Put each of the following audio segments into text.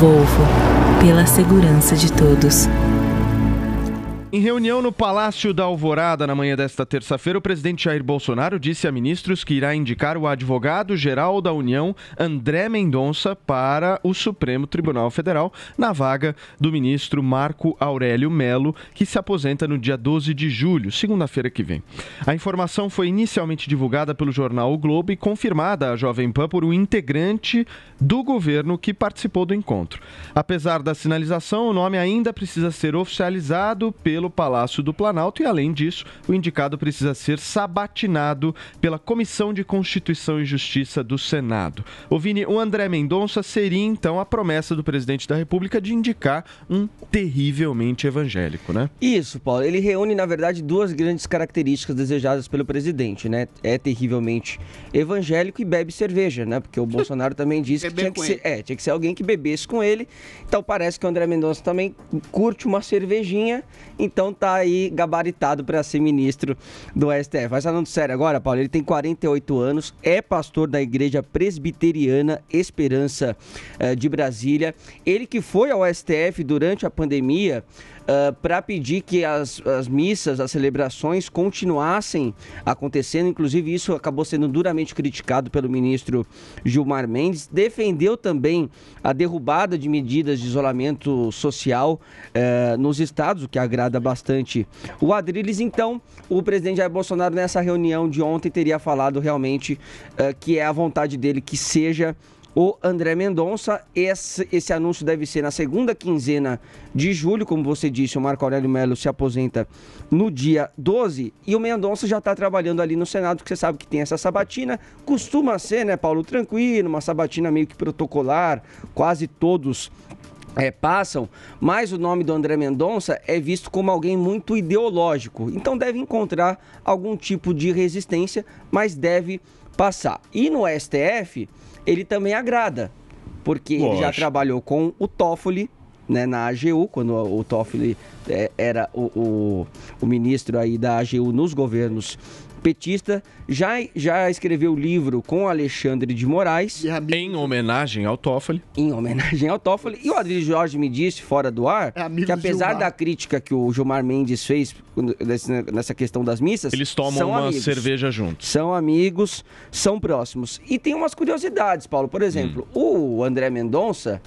Volvo, pela segurança de todos. Em reunião no Palácio da Alvorada, na manhã desta terça-feira, o presidente Jair Bolsonaro disse a ministros que irá indicar o advogado-geral da União, André Mendonça, para o Supremo Tribunal Federal, na vaga do ministro Marco Aurélio Mello, que se aposenta no dia 12 de julho, segunda-feira que vem. A informação foi inicialmente divulgada pelo jornal O Globo e confirmada à Jovem Pan por um integrante do governo que participou do encontro. Apesar da sinalização, o nome ainda precisa ser oficializado pelo Palácio do Planalto e, além disso, o indicado precisa ser sabatinado pela Comissão de Constituição e Justiça do Senado. O André Mendonça seria, então, a promessa do presidente da República de indicar um terrivelmente evangélico, né? Isso, Paulo. Ele reúne, na verdade, duas grandes características desejadas pelo presidente, né? É terrivelmente evangélico e bebe cerveja, né? Porque o Bolsonaro também disse que tinha que ser alguém que bebesse com ele. Então, parece que o André Mendonça também curte uma cervejinha. Então tá aí gabaritado para ser ministro do STF. Mas falando sério agora, Paulo, ele tem 48 anos, é pastor da Igreja Presbiteriana Esperança de Brasília. Ele que foi ao STF durante a pandemia para pedir que as missas, as celebrações continuassem acontecendo. Inclusive isso acabou sendo duramente criticado pelo ministro Gilmar Mendes. Defendeu também a derrubada de medidas de isolamento social nos estados, o que agrada bastante o Adrilles. Então, o presidente Jair Bolsonaro, nessa reunião de ontem, teria falado realmente que é a vontade dele que seja o André Mendonça. Esse anúncio deve ser na segunda quinzena de julho. Como você disse, o Marco Aurélio Mello se aposenta no dia 12 e o Mendonça já está trabalhando ali no Senado, que você sabe que tem essa sabatina. Costuma ser, né, Paulo, tranquilo, uma sabatina meio que protocolar, quase todos passam, mas o nome do André Mendonça é visto como alguém muito ideológico, então deve encontrar algum tipo de resistência, mas deve passar. E no STF ele também agrada, porque ele já trabalhou com o Toffoli, né, na AGU, quando o Toffoli era o ministro aí da AGU nos governos petista, já escreveu o livro com Alexandre de Moraes. Em homenagem ao Toffoli. E o Adrilles Jorge me disse, fora do ar, que apesar da crítica que o Gilmar Mendes fez nessa questão das missas, eles tomam cerveja juntos. São amigos, são próximos. E tem umas curiosidades, Paulo. Por exemplo, o André Mendonça,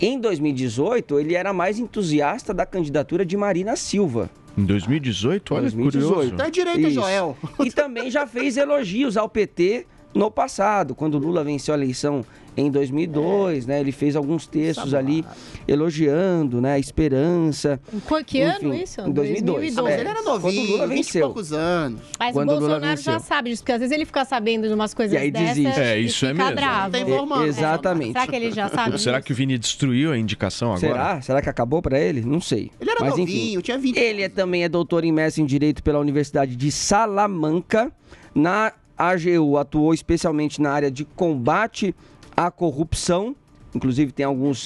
em 2018, ele era mais entusiasta da candidatura de Marina Silva. Em 2018? Olha, curioso. Até direita, Joel. E também já fez elogios ao PT no passado, quando o Lula venceu a eleição em 2002, né? Ele fez alguns textos ali elogiando, né, a esperança. Que ano isso? Em 2012. Ele era novinho, quando o Lula venceu. 20 e poucos anos. Mas o Bolsonaro já sabe disso, porque às vezes ele fica sabendo de umas coisas dessas e fica bravo. Tem formando. Exatamente. Será que ele já sabe? Será que o Vini destruiu a indicação agora? Será que acabou pra ele? Não sei. Ele era novinho, tinha 20 anos. Ele também é doutor em mestre em Direito pela Universidade de Salamanca. Na AGU atuou especialmente na área de combate à corrupção, inclusive tem alguns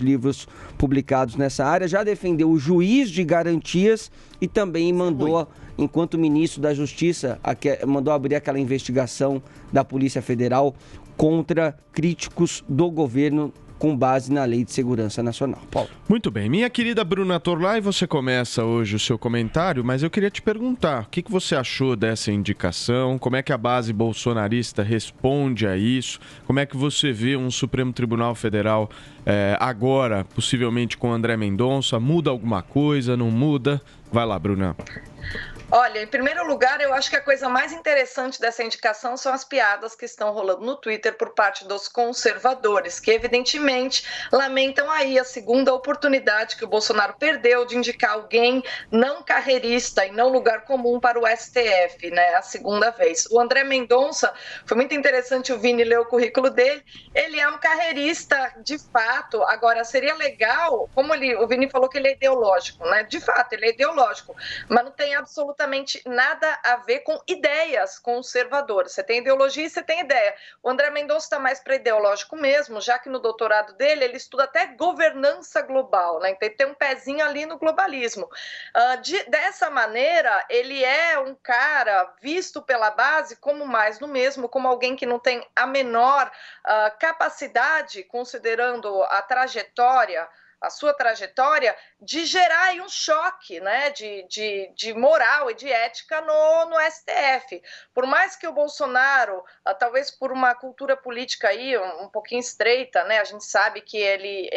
livros publicados nessa área. Já defendeu o juiz de garantias e também mandou, enquanto ministro da Justiça, mandou abrir aquela investigação da Polícia Federal contra críticos do governo com base na Lei de Segurança Nacional. Paulo. Muito bem. Minha querida Bruna Torlay, você começa hoje o seu comentário, mas eu queria te perguntar, o que você achou dessa indicação? Como é que a base bolsonarista responde a isso? Como é que você vê um Supremo Tribunal Federal agora, possivelmente com André Mendonça? Muda alguma coisa? Não muda? Vai lá, Bruna. Olha, em primeiro lugar, eu acho que a coisa mais interessante dessa indicação são as piadas que estão rolando no Twitter por parte dos conservadores, que evidentemente lamentam aí a segunda oportunidade que o Bolsonaro perdeu de indicar alguém não carreirista e não lugar comum para o STF, né? A segunda vez. O André Mendonça, foi muito interessante o Vini ler o currículo dele, ele é um carreirista de fato. Agora, seria legal, como o Vini falou que ele é ideológico, né? De fato, ele é ideológico, mas não tem absolutamente absolutamente nada a ver com ideias conservadoras. Você tem ideologia e você tem ideia. O André Mendonça está mais para ideológico mesmo, já que no doutorado dele ele estuda até governança global, né? Então ele tem um pezinho ali no globalismo. Dessa maneira, ele é um cara visto pela base como mais do mesmo, como alguém que não tem a menor capacidade, considerando a trajetória, a sua trajetória, de gerar aí um choque, né, de moral e de ética no STF. Por mais que o Bolsonaro, talvez por uma cultura política aí um pouquinho estreita, né, a gente sabe que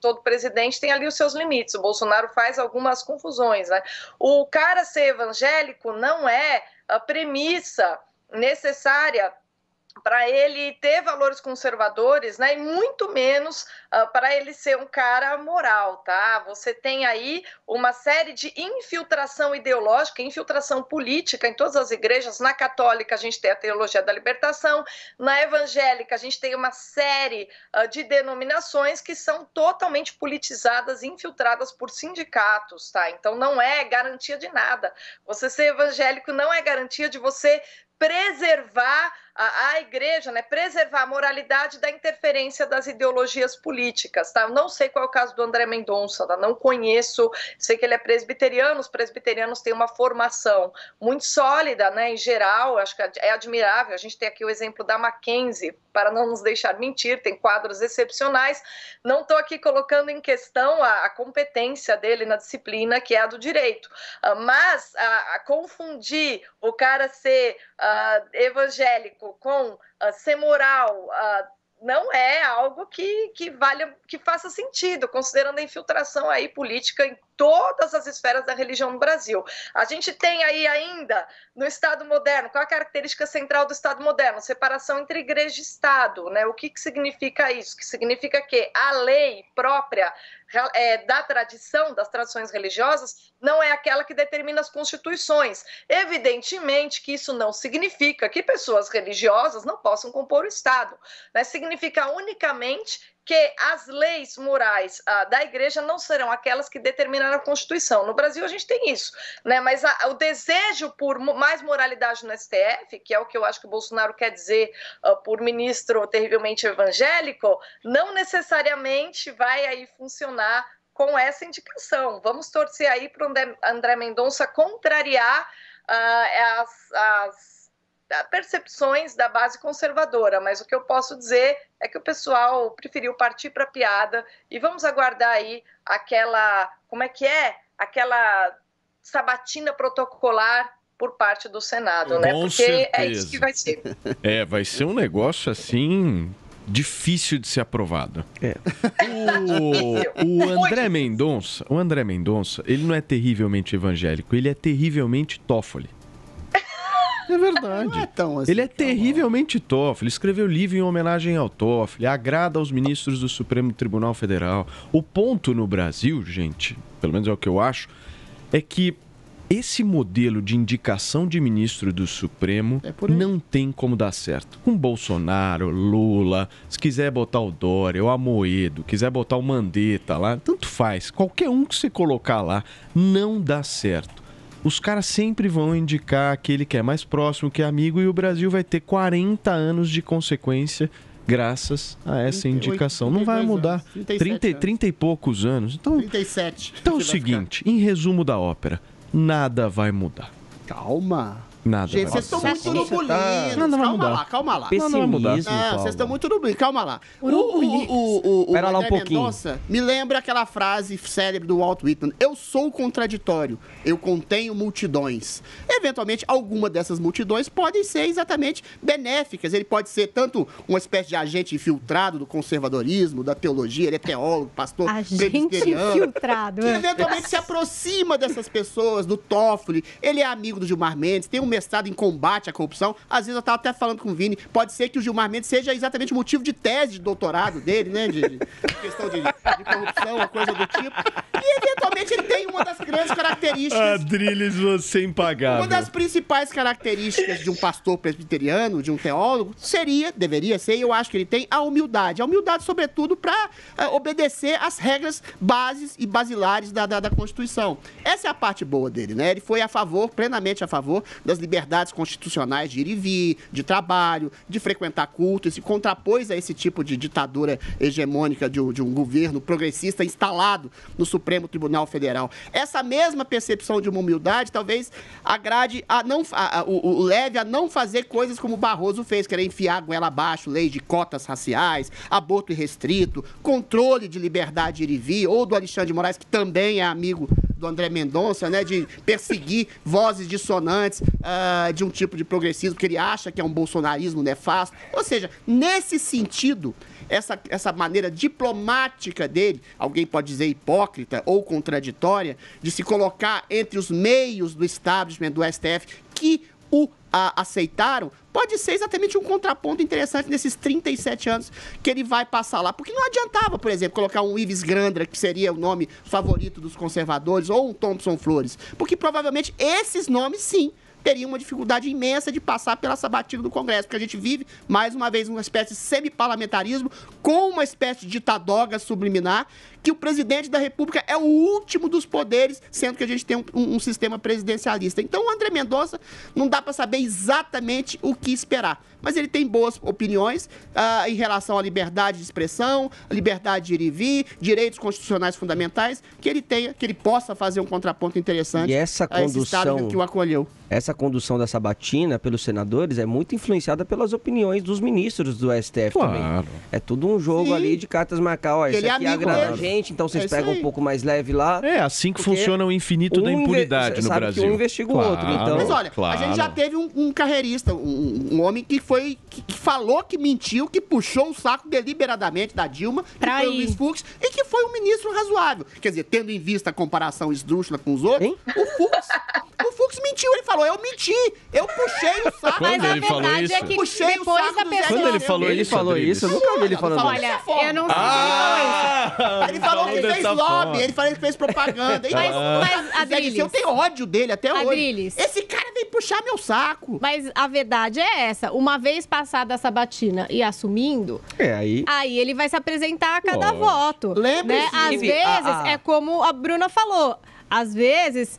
todo presidente tem ali os seus limites, o Bolsonaro faz algumas confusões, né? O cara ser evangélico não é a premissa necessária para ele ter valores conservadores, né, e muito menos para ele ser um cara moral, tá? Você tem aí uma série de infiltração ideológica, infiltração política em todas as igrejas. Na católica a gente tem a teologia da libertação, na evangélica a gente tem uma série de denominações que são totalmente politizadas, infiltradas por sindicatos, tá? Então não é garantia de nada. Você ser evangélico não é garantia de você preservar a igreja, né? Preservar a moralidade da interferência das ideologias políticas, tá? Eu não sei qual é o caso do André Mendonça, tá? Não conheço, sei que ele é presbiteriano, os presbiterianos têm uma formação muito sólida, né? Em geral, acho que é admirável, a gente tem aqui o exemplo da Mackenzie, para não nos deixar mentir, tem quadros excepcionais. Não estou aqui colocando em questão a competência dele na disciplina, que é a do direito, mas confundir o cara ser evangélico com ser moral não é algo que faça sentido, considerando a infiltração aí política em todas as esferas da religião no Brasil. A gente tem aí ainda, no Estado moderno, qual a característica central do Estado moderno? Separação entre igreja e Estado, né? O que significa isso? Que significa que a lei própria da tradição, das tradições religiosas, não é aquela que determina as constituições. Evidentemente que isso não significa que pessoas religiosas não possam compor o Estado, né? Significa unicamente que as leis morais da igreja não serão aquelas que determinaram a Constituição. No Brasil a gente tem isso, né? Mas o desejo por mais moralidade no STF, que é o que eu acho que o Bolsonaro quer dizer por ministro terrivelmente evangélico, não necessariamente vai aí funcionar com essa indicação. Vamos torcer aí para o André Mendonça contrariar as percepções da base conservadora, mas o que eu posso dizer é que o pessoal preferiu partir para a piada e vamos aguardar aí aquela, como é que é? Aquela sabatina protocolar por parte do Senado, né? Porque certeza. É isso que vai ser. É, vai ser um negócio assim difícil de ser aprovado. É. O André Mendonça, ele não é terrivelmente evangélico, ele é terrivelmente Toffoli. É verdade. Não é tão assim, ele é terrivelmente Toffoli. Escreveu livro em homenagem ao Toffoli. Agrada aos ministros do Supremo Tribunal Federal. O ponto no Brasil, gente, pelo menos é o que eu acho, é que esse modelo de indicação de ministro do Supremo não tem como dar certo. Com Bolsonaro, Lula, se quiser botar o Dória, o Amoedo, quiser botar o Mandetta lá, tanto faz. Qualquer um que você colocar lá, não dá certo. Os caras sempre vão indicar aquele que é mais próximo, que é amigo, e o Brasil vai ter 40 anos de consequência graças a essa indicação. Não vai mudar. 30 e poucos anos. Então, 37. Então é o seguinte, em resumo da ópera, nada vai mudar. Calma. Nada, gente, vocês estão muito turbulentos. Calma lá. Vocês estão muito turbulentos, calma lá. O André Mendonça me lembra aquela frase célebre do Walt Whitman: eu sou contraditório, eu contenho multidões. Eventualmente, alguma dessas multidões podem ser exatamente benéficas. Ele pode ser tanto uma espécie de agente infiltrado do conservadorismo, da teologia, ele é teólogo, pastor presbiteriano, infiltrado, que eventualmente se aproxima dessas pessoas, do Toffoli. Ele é amigo do Gilmar Mendes, tem um mestrado em combate à corrupção. Às vezes eu estava até falando com o Vini, pode ser que o Gilmar Mendes seja exatamente o motivo de tese de doutorado dele, né? De questão de corrupção, uma coisa do tipo. E eventualmente ele tem uma das grandes características. Adrilles, você impagável. Uma das principais características de um pastor presbiteriano, de um teólogo, seria, deveria ser, e eu acho que ele tem, a humildade. A humildade, sobretudo, para obedecer às regras bases e basilares da Constituição. Essa é a parte boa dele, né? Ele foi a favor, plenamente a favor, das liberdades constitucionais de ir e vir, de trabalho, de frequentar culto, e se contrapôs a esse tipo de ditadura hegemônica de um governo progressista instalado no Supremo Tribunal Federal. Essa mesma percepção de uma humildade talvez agrade o leve a não fazer coisas como o Barroso fez, querer enfiar a goela abaixo, lei de cotas raciais, aborto irrestrito, controle de liberdade de ir e vir, ou do Alexandre de Moraes, que também é amigo do André Mendonça, né, de perseguir vozes dissonantes de um tipo de progressismo que ele acha que é um bolsonarismo nefasto. Ou seja, nesse sentido, essa maneira diplomática dele, alguém pode dizer hipócrita ou contraditória, de se colocar entre os meios do establishment, do STF, que o aceitaram, pode ser exatamente um contraponto interessante nesses 37 anos que ele vai passar lá. Porque não adiantava, por exemplo, colocar um Ives Grandra, que seria o nome favorito dos conservadores, ou um Thompson Flores, porque provavelmente esses nomes, sim, teria uma dificuldade imensa de passar pela sabatina do Congresso, porque a gente vive, mais uma vez, uma espécie de semiparlamentarismo com uma espécie de ditadoga subliminar, que o presidente da República é o último dos poderes, sendo que a gente tem um sistema presidencialista. Então, o André Mendonça não dá para saber exatamente o que esperar, mas ele tem boas opiniões em relação à liberdade de expressão, liberdade de ir e vir, direitos constitucionais fundamentais, que ele possa fazer um contraponto interessante a esse estado que o acolheu. Essa condução da sabatina pelos senadores é muito influenciada pelas opiniões dos ministros do STF também. É tudo um jogo ali de cartas marcar. Ó, isso aqui agrada a gente, então vocês pegam um pouco mais leve lá. É assim que funciona o infinito da impunidade no Brasil. Um investiga o outro. Então... Mas olha, a gente já teve um carreirista, um homem que foi, que falou que mentiu, que puxou o saco deliberadamente da Dilma, que foi o Luiz Fux, e que foi um ministro razoável. Quer dizer, tendo em vista a comparação esdrúxula com os outros, o Fux mentiu, ele falou: eu menti, eu puxei o saco. Quando ele falou isso? É que puxei o saco do... Quando ele falou isso, eu nunca vi ele falando. Olha, eu não sei. Ele falou que fez lobby, ele falou que fez propaganda. Mas Adrilles, eu tenho ódio dele até hoje. Adrilles, esse cara vem puxar meu saco. Mas a verdade é essa: uma vez passada a sabatina e assumindo, aí ele vai se apresentar a cada voto. Lembra-se? Às vezes é como a Bruna falou. Às vezes,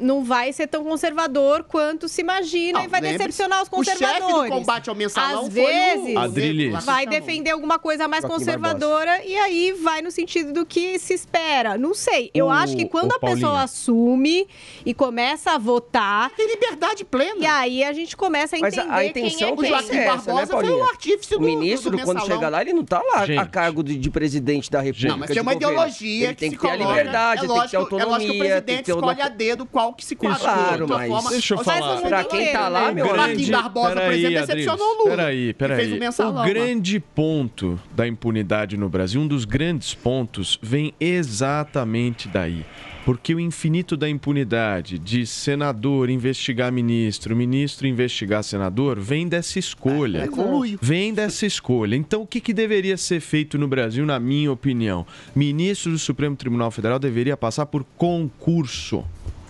não vai ser tão conservador quanto se imagina, e vai decepcionar os conservadores. O chefe do combate ao Mensalão às vezes vai defender alguma coisa mais conservadora e aí vai no sentido do que se espera. Não sei. Eu acho que quando a pessoa assume e começa a votar... Tem liberdade plena. E aí a gente começa a entender quem é quem. Mas a intenção do Joaquim Barbosa foi o artífice do Mensalão. O ministro, quando chega lá, ele não está lá a cargo de presidente da República. Não, mas tem uma ideologia que se coloca. Ele tem que ter a liberdade, ele tem que ter autonomia. O presidente escolhe a dedo qual que se quadra. Deixa eu falar. Pra quem tá lá, meu amigo. Joaquim Barbosa, por exemplo, decepcionou o Lula. Peraí. O grande ponto da impunidade no Brasil, um dos grandes pontos, vem exatamente daí. Porque o infinito da impunidade de senador investigar ministro, ministro investigar senador, vem dessa escolha. Vem dessa escolha. Então, o que deveria ser feito no Brasil, na minha opinião? Ministro do Supremo Tribunal Federal deveria passar por concurso.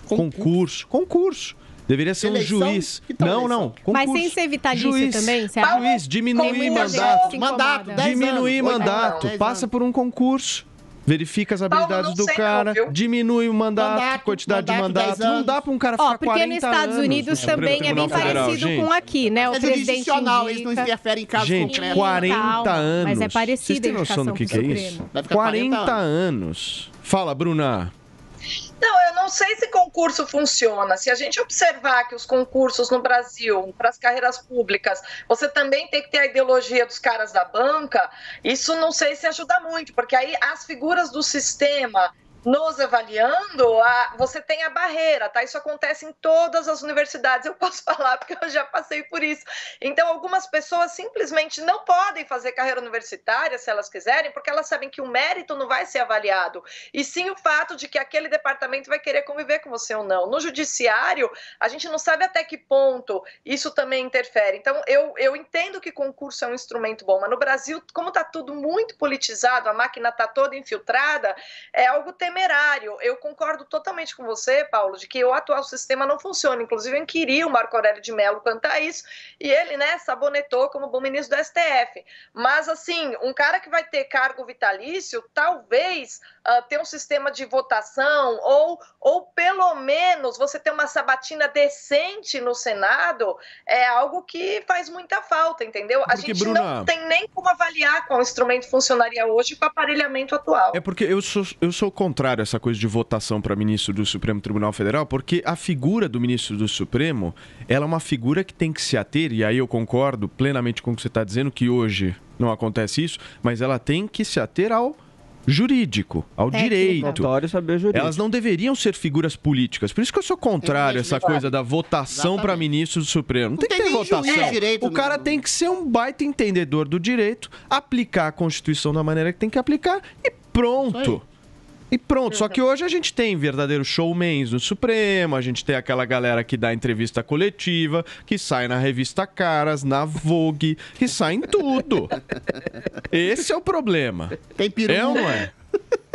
Concurso. Deveria ser eleição, um juiz. Concurso. Mas sem ser vitalício juiz, também? Juiz, diminuir mandato. Diminuir mandato. Passa por um concurso. Verifica as habilidades do cara, diminui o mandato, quantidade de mandato. Não dá para um cara ficar 40 anos. Porque nos Estados Unidos também é bem parecido com aqui, né? O presidente indica... Eles não interferem em casos concretos. Gente, 40 anos. Mas é parecido. Vocês têm noção do que é isso? 40 anos. Fala, Bruna. Não, eu não sei se concurso funciona. Se a gente observar que os concursos no Brasil, para as carreiras públicas, você também tem que ter a ideologia dos caras da banca, isso não sei se ajuda muito, porque aí as figuras do sistema nos avaliando, você tem a barreira, tá? Isso acontece em todas as universidades, eu posso falar porque eu já passei por isso. Então, algumas pessoas simplesmente não podem fazer carreira universitária, se elas quiserem, porque elas sabem que o mérito não vai ser avaliado, e sim o fato de que aquele departamento vai querer conviver com você ou não. No judiciário, a gente não sabe até que ponto isso também interfere. Então, eu entendo que concurso é um instrumento bom, mas no Brasil, como tá tudo muito politizado, a máquina tá toda infiltrada, é algo temerário. temerário. Eu concordo totalmente com você, Paulo, de que o atual sistema não funciona. Inclusive, eu inquiri o Marco Aurélio de Mello quanto a isso, e ele, né, sabonetou como bom ministro do STF. Mas, assim, um cara que vai ter cargo vitalício, talvez ter um sistema de votação ou pelo menos você ter uma sabatina decente no Senado é algo que faz muita falta, entendeu? A gente não tem nem como avaliar qual instrumento funcionaria hoje com o aparelhamento atual. É porque eu sou contrário a essa coisa de votação para ministro do Supremo Tribunal Federal, porque a figura do ministro do Supremo, ela é uma figura que tem que se ater, e aí eu concordo plenamente com o que você está dizendo, que hoje não acontece isso, mas ela tem que se ater ao jurídico, ao direito. Saber jurídico. Elas não deveriam ser figuras políticas. Por isso que eu sou contrário a essa coisa da votação para ministro do Supremo. Não tem que ter votação. O cara tem que ser um baita entendedor do direito, aplicar a Constituição da maneira que tem que aplicar e pronto. E pronto, só que hoje a gente tem verdadeiros showmans no Supremo, a gente tem aquela galera que dá entrevista coletiva, que sai na revista Caras, na Vogue, que sai em tudo. Esse é o problema. Tem peru. É ou não é?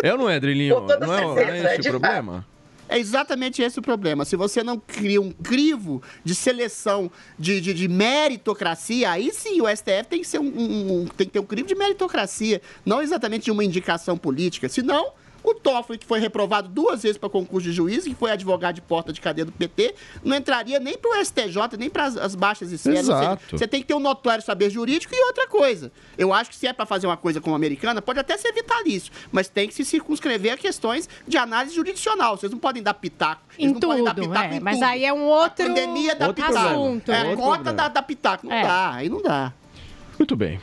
É ou não é, Drilinho? Não é esse o problema? É exatamente esse o problema. Se você não cria um crivo de seleção de meritocracia, aí sim o STF tem que ser tem que ter um crivo de meritocracia, não exatamente de uma indicação política, senão... O Toffoli, que foi reprovado 2 vezes para concurso de juiz, que foi advogado de porta de cadeia do PT, não entraria nem para o STJ, nem para as baixas esferas. Você tem que ter um notório saber jurídico e outra coisa. Eu acho que se é para fazer uma coisa como a americana, pode até ser vitalício, mas tem que se circunscrever a questões de análise jurisdicional. Vocês não podem dar pitaco. Em tudo. Mas aí é um outro assunto. A pandemia dá pitaco. É a cota da pitaco. Não dá, aí não dá. Muito bem.